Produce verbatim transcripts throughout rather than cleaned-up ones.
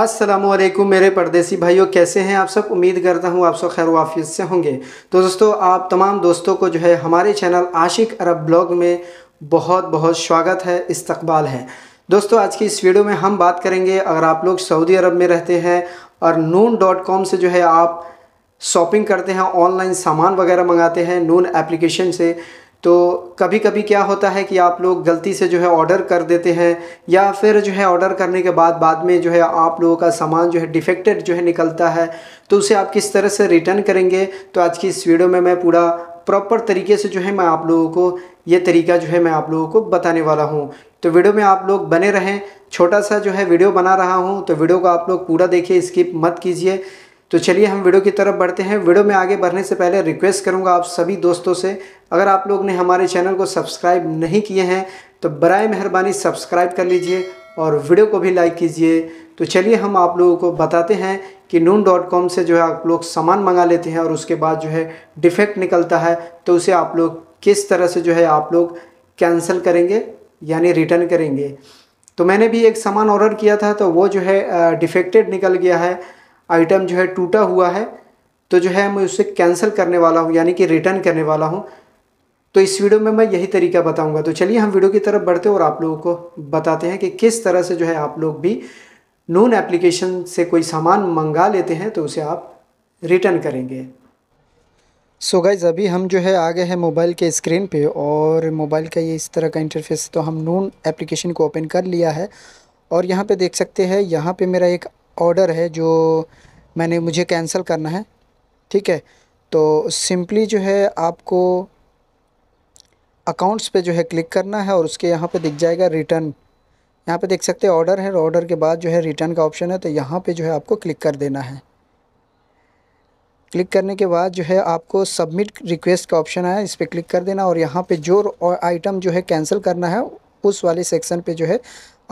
अस्सलामुअलैकुम मेरे परदेसी भाइयों, कैसे हैं आप सब। उम्मीद करता हूँ आप सब खैर वाफियत से होंगे। तो दोस्तों, आप तमाम दोस्तों को जो है हमारे चैनल आशिक अरब ब्लॉग में बहुत बहुत स्वागत है, इस्तकबाल है। दोस्तों, आज की इस वीडियो में हम बात करेंगे, अगर आप लोग सऊदी अरब में रहते हैं और नून डॉट कॉम से जो है आप शॉपिंग करते हैं, ऑनलाइन सामान वगैरह मंगाते हैं नून एप्लीकेशन से, तो कभी कभी क्या होता है कि आप लोग गलती से जो है ऑर्डर कर देते हैं, या फिर जो है ऑर्डर करने के बाद बाद में जो है आप लोगों का सामान जो है डिफेक्टेड जो है निकलता है, तो उसे आप किस तरह से रिटर्न करेंगे। तो आज की इस वीडियो में मैं पूरा प्रॉपर तरीके से जो है मैं आप लोगों को ये तरीका जो है मैं आप लोगों को बताने वाला हूँ। तो वीडियो में आप लोग बने रहें। छोटा सा जो है वीडियो बना रहा हूँ, तो वीडियो को आप लोग पूरा देखिए, स्किप मत कीजिए। तो चलिए हम वीडियो की तरफ बढ़ते हैं। वीडियो में आगे बढ़ने से पहले रिक्वेस्ट करूंगा आप सभी दोस्तों से, अगर आप लोग ने हमारे चैनल को सब्सक्राइब नहीं किए हैं तो बराए मेहरबानी सब्सक्राइब कर लीजिए और वीडियो को भी लाइक कीजिए। तो चलिए हम आप लोगों को बताते हैं कि नून डॉट कॉम से जो है आप लोग सामान मंगा लेते हैं और उसके बाद जो है डिफेक्ट निकलता है, तो उसे आप लोग किस तरह से जो है आप लोग कैंसिल करेंगे यानी रिटर्न करेंगे। तो मैंने भी एक सामान ऑर्डर किया था, तो वो जो है डिफेक्टेड निकल गया है, आइटम जो है टूटा हुआ है, तो जो है मैं उसे कैंसिल करने वाला हूँ यानी कि रिटर्न करने वाला हूँ। तो इस वीडियो में मैं यही तरीका बताऊँगा। तो चलिए हम वीडियो की तरफ बढ़ते हैं और आप लोगों को बताते हैं कि किस तरह से जो है आप लोग भी नून एप्लीकेशन से कोई सामान मंगा लेते हैं तो उसे आप रिटर्न करेंगे। सो गाइज़, अभी हम जो है आ गए हैं मोबाइल के स्क्रीन पे, और मोबाइल का ये इस तरह का इंटरफेस। तो हम नून एप्लीकेशन को ओपन कर लिया है और यहाँ पे देख सकते हैं, यहाँ पे मेरा एक ऑर्डर है जो मैंने मुझे कैंसिल करना है, ठीक है। तो सिंपली जो है आपको अकाउंट्स पे जो है क्लिक करना है और उसके यहाँ पे दिख जाएगा रिटर्न। यहाँ पे देख सकते हैं ऑर्डर है, ऑर्डर के बाद जो है रिटर्न का ऑप्शन है, तो यहाँ पे जो है आपको क्लिक कर देना है। क्लिक करने के बाद जो है आपको सबमिट रिक्वेस्ट का ऑप्शन आया, इस पर क्लिक कर देना और यहाँ पे जो आइटम जो है कैंसिल करना है उस वाले सेक्शन पे जो है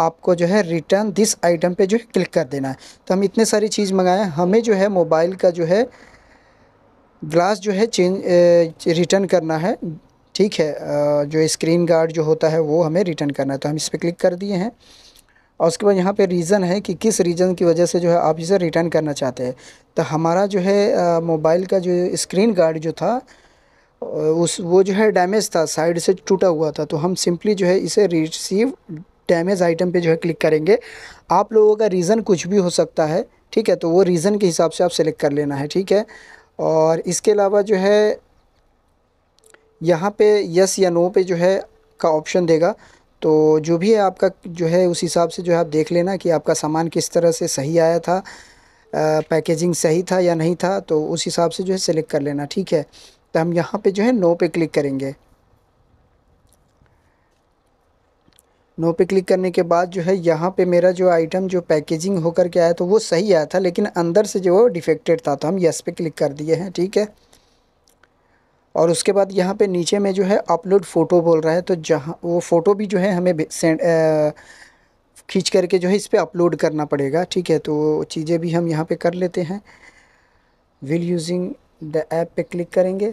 आपको जो है रिटर्न दिस आइटम पे जो है क्लिक कर देना है। तो हम इतने सारी चीज़ मंगाए, हमें जो है मोबाइल का जो है ग्लास जो है चेंज रिटर्न करना है, ठीक है। जो स्क्रीन गार्ड जो होता है वो हमें रिटर्न करना है, तो हम इस पर क्लिक कर दिए हैं और उसके बाद यहाँ पे रीज़न है कि किस रीज़न की वजह से जो है आप इसे रिटर्न करना चाहते हैं। तो हमारा जो है मोबाइल का जो स्क्रीन गार्ड जो था उस वो जो है डैमेज था, साइड से टूटा हुआ था, तो हम सिंपली जो है इसे रिसीव डैमेज आइटम पे जो है क्लिक करेंगे। आप लोगों का रीज़न कुछ भी हो सकता है, ठीक है, तो वो रीज़न के हिसाब से आप सेलेक्ट कर लेना है, ठीक है। और इसके अलावा जो है यहाँ पे यस या नो पे जो है का ऑप्शन देगा, तो जो भी है आपका जो है उस हिसाब से जो है आप देख लेना कि आपका सामान किस तरह से सही आया था, पैकेजिंग सही था या नहीं था, तो उस हिसाब से जो है सेलेक्ट कर लेना, ठीक है। तो हम यहाँ पे जो है नो पे क्लिक करेंगे। नो पे क्लिक करने के बाद जो है यहाँ पे मेरा जो आइटम जो पैकेजिंग होकर के आया तो वो सही आया था, लेकिन अंदर से जो डिफेक्टेड था, तो हम यस पे क्लिक कर दिए हैं, ठीक है। और उसके बाद यहाँ पे नीचे में जो है अपलोड फ़ोटो बोल रहा है, तो जहाँ वो फ़ोटो भी जो है हमें सेंड खींच करके जो है इस पर अपलोड करना पड़ेगा, ठीक है। तो चीज़ें भी हम यहाँ पर कर लेते हैं। विल यूजिंग द ऐप पे क्लिक करेंगे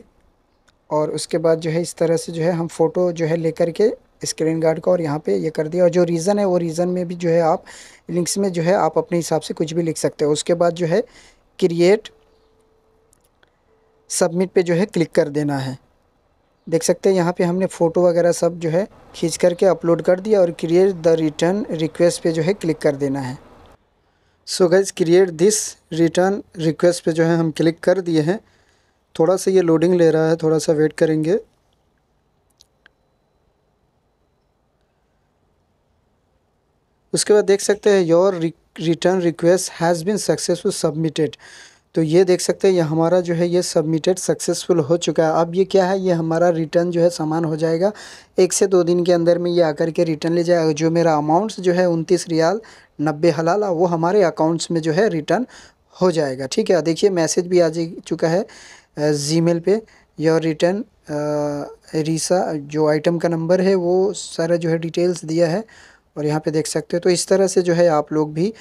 और उसके बाद जो है इस तरह से जो है हम फ़ोटो जो है लेकर के स्क्रीन गार्ड का और यहाँ पे ये कर दिया। और जो रीज़न है वो रीज़न में भी जो है आप लिंक्स में जो है आप अपने हिसाब से कुछ भी लिख सकते हो। उसके बाद जो है क्रिएट सबमिट पे जो है क्लिक कर देना है। देख सकते हैं यहाँ पे हमने फ़ोटो वगैरह सब जो है खींच करके अपलोड कर दिया और क्रिएट द रिटर्न रिक्वेस्ट पे जो है क्लिक कर देना है। So guys, create this return request पे जो है हम क्लिक कर दिए हैं। थोड़ा सा ये लोडिंग ले रहा है, थोड़ा सा वेट करेंगे। उसके बाद देख सकते हैं your return request has been successful submitted, तो ये देख सकते हैं ये हमारा जो है ये सबमिटेड सक्सेसफुल हो चुका है। अब ये क्या है, ये हमारा रिटर्न जो है सामान हो जाएगा, एक से दो दिन के अंदर में ये आकर के रिटर्न ले जाएगा। जो मेरा अमाउंट्स जो है उनतीस रियाल नब्बे हलाला वो हमारे अकाउंट्स में जो है रिटर्न हो जाएगा, ठीक है। देखिए मैसेज भी आ चुका है जीमेल पे, योर रिटर्न रीसा जो आइटम का नंबर है वो सारा जो है डिटेल्स दिया है और यहाँ पे देख सकते हो। तो इस तरह से जो है आप लोग भी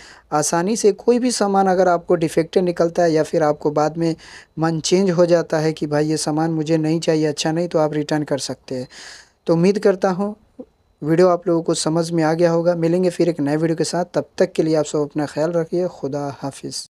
आसानी से कोई भी सामान अगर आपको डिफेक्टेड निकलता है या फिर आपको बाद में मन चेंज हो जाता है कि भाई ये सामान मुझे नहीं चाहिए, अच्छा नहीं, तो आप रिटर्न कर सकते हैं। तो उम्मीद करता हूँ वीडियो आप लोगों को समझ में आ गया होगा। मिलेंगे फिर एक नए वीडियो के साथ, तब तक के लिए आप सब अपना ख्याल रखिए। खुदा हाफिज़।